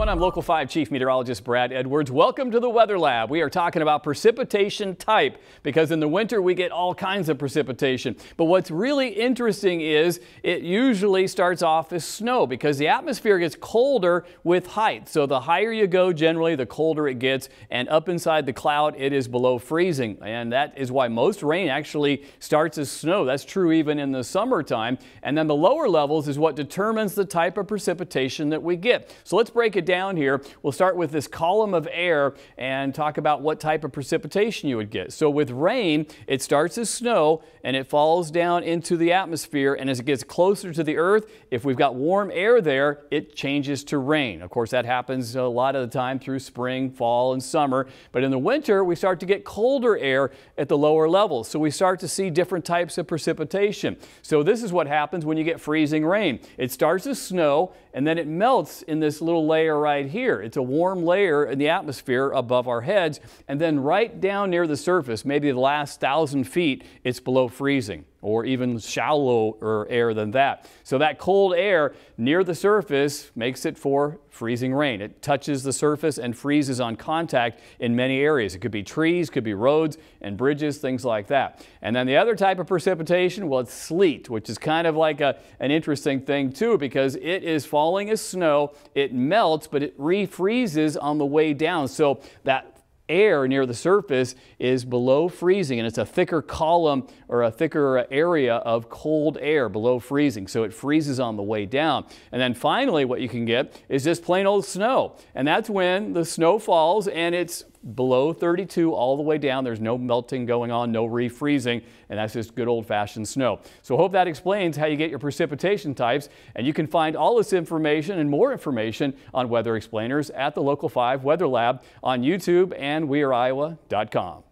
everyone. I'm Local 5 Chief Meteorologist Brad Edwards. Welcome to the Weather Lab. We are talking about precipitation type because in the winter we get all kinds of precipitation. But what's really interesting is it usually starts off as snow because the atmosphere gets colder with height. So the higher you go, generally, the colder it gets. And up inside the cloud, it is below freezing. And that is why most rain actually starts as snow. That's true even in the summertime. And then the lower levels is what determines the type of precipitation that we get. So let's break it down here. We'll start with this column of air and talk about what type of precipitation you would get. So with rain, it starts as snow and it falls down into the atmosphere, and as it gets closer to the earth, if we've got warm air there, it changes to rain. Of course, that happens a lot of the time through spring, fall, and summer, but in the winter we start to get colder air at the lower levels, so we start to see different types of precipitation. So this is what happens when you get freezing rain. It starts as snow and then it melts in this little layer right here. It's a warm layer in the atmosphere above our heads, and then right down near the surface, maybe the last 1,000 feet, it's below freezing or even shallower air than that. So that cold air near the surface makes it for freezing rain. It touches the surface and freezes on contact in many areas. It could be trees, could be roads and bridges, things like that. And then the other type of precipitation, well, it's sleet, which is kind of like an interesting thing too, because it is falling as snow, it melts, but it refreezes on the way down. So that air near the surface is below freezing, and it's a thicker column or a thicker area of cold air below freezing, so it freezes on the way down. And then finally what you can get is just plain old snow, and that's when the snow falls and it's below 32 all the way down. There's no melting going on, no refreezing, and that's just good old-fashioned snow. So hope that explains how you get your precipitation types, and you can find all this information and more information on Weather Explainers at the Local 5 Weather Lab on YouTube and weareiowa.com.